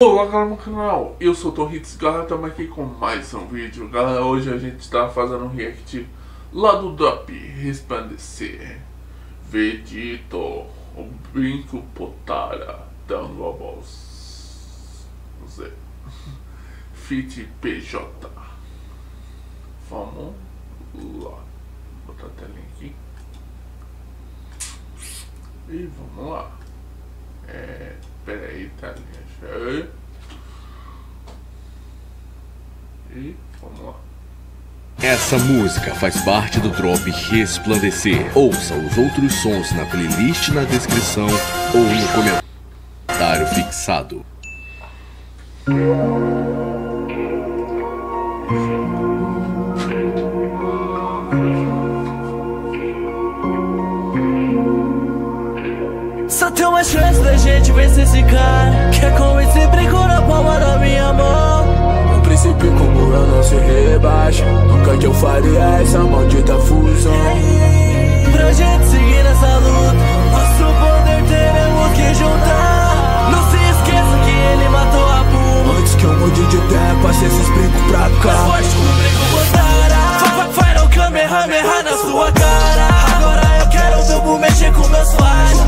Olá galera no canal, eu sou o Ton Hits, galera, estamos aqui com mais um vídeo. Galera, hoje a gente está fazendo um react lá do Drop Resplandecer, Vegito, o brinco Potara, Tango Balls, Rosê, Fit PJ. Vamos lá, vou botar a telinha aqui e vamos lá. Peraí, tá ali. E vamos lá. Essa música faz parte do Drop Resplandecer. Ouça os outros sons na playlist na descrição ou no comentário fixado. Só tem uma chance da gente vencer esse cara, que é com esse brinco na palma da minha mão. Um princípio como eu não se rebaixa, nunca que eu faria essa maldita fusão. Pra gente seguir nessa luta, nosso poder teremos que juntar. Não se esqueça que ele matou a Puma, antes que eu mude de ideia, passei esses brincos pra cá. Mas forte com o brinco Potara, vai no Kamehameha na sua cara. Agora eu quero ver o Puma mexer com meus flash.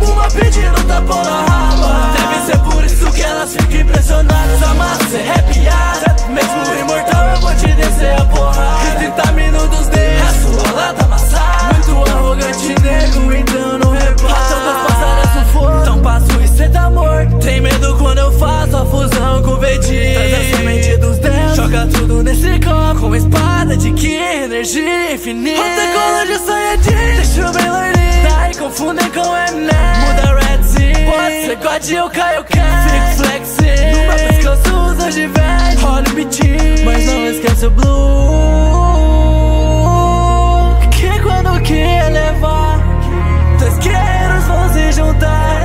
Puma pedindo tapão na raba. Deve ser por isso que elas ficam impressionadas. Amar, cê é piada. Mesmo imortal eu vou te descer a porrada. 30 minutos dentro, a sua lata amassada. Muito arrogante, nego, então não repara. Tantas passadas se for, então passo e cê tá morto. Tem medo quando eu faço a fusão com o Vegito. Traz a semente dos dentes, joga tudo nesse copo. Com espada de que energia infinita. Até color de Saiyajin, deixa eu bem loirinho. Daí confundem com M&M, muda Red Z. Pode ser God, eu caio, fico flexing. No mapa escanso usa de verde, olha o PJ, mas não esquece o Blue. Que quando que elevar, dois guerreiros vão se juntar.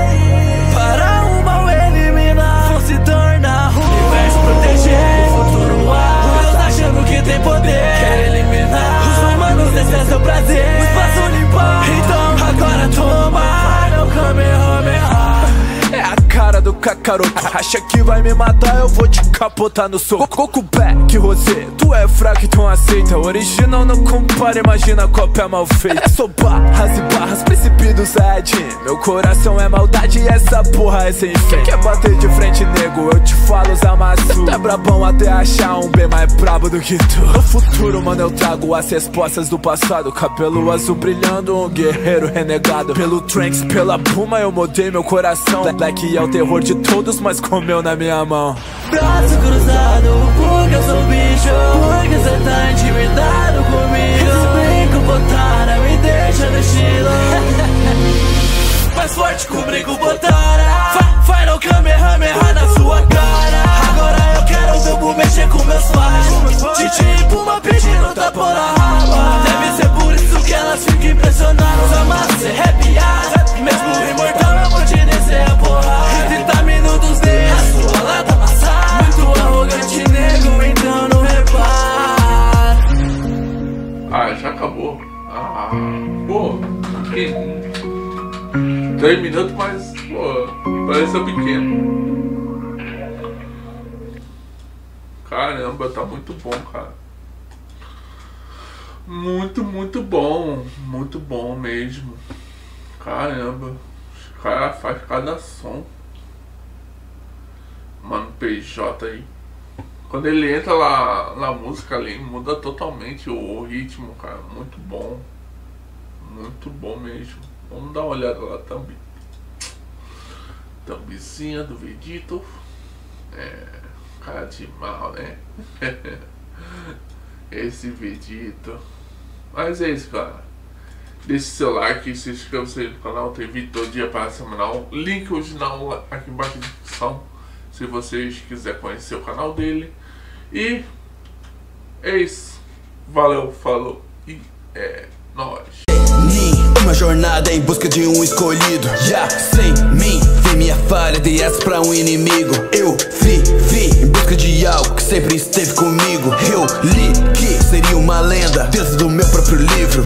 Para um mal eliminar, vão se tornar ruim. Universo proteger, o futuro ar. Todos achando que tem poder, quer eliminar os humanos, esse é seu prazer. O espaço limpar, então agora toma, vai no Kamehameha. É a cara do Cacaroco, acha que vai me matar, eu vou te capotar no soco. Coco back, Rosê, tu é fraco, então aceita. Original não compara, imagina a cópia mal feita. Sou barras e barras, príncipe do Zed. Meu coração é maldade e essa porra é sem fé. Quer bater de frente, nego, eu te falo, os amassos. Tá brabão até achar um bem mais brabo do que tu. No futuro, mano, eu trago as respostas do passado. Cabelo azul brilhando, um guerreiro renegado. Pelo Tranks, pela Puma, eu mudei meu coração. Black é o terror de todos, mas comeu na minha mão. Braço cruzado, porque eu sou bicho, porque cê tá intimidado comigo. Esse brinco Potara me deixa no estilo. Mais forte com o brinco Potara, vai no Kamehameha na sua cara. Agora eu quero ver o Puma mexer com meus pais. Titi Puma pedindo tapão na raba. Deve ser por isso que elas ficam impressionadas. Amar, cê é piada. Mesmo imortal eu vou te descer a porrada. 30 minutos dentro, a sua lata amassada. Muito arrogante, nego, então não repara. Ah, já acabou. Pô, que 3 minutos, mas pô, parece pequeno. Caramba, tá muito bom, cara. Muito bom. Muito bom mesmo. Caramba, os caras fazem cada som. Mano, PJ aí. Quando ele entra lá na música ali, muda totalmente o ritmo, cara. Muito bom. Muito bom mesmo. Vamos dar uma olhada lá também. Thumbzinha do Vegito. Cara de mal, né? Esse Vegito. Mas é isso, cara. Deixe seu like, se inscreva no canal, tem vídeo todo dia para a semanal. Link original aqui embaixo na descrição, se vocês quiserem conhecer o canal dele. E é isso. Valeu, falou e é nóis. Uma jornada em busca de um escolhido. Já sem mim, vi minha falha, dei essa pra um inimigo. Eu vivi em busca de algo que sempre esteve comigo. Eu li que seria uma lenda dentro do meu próprio livro.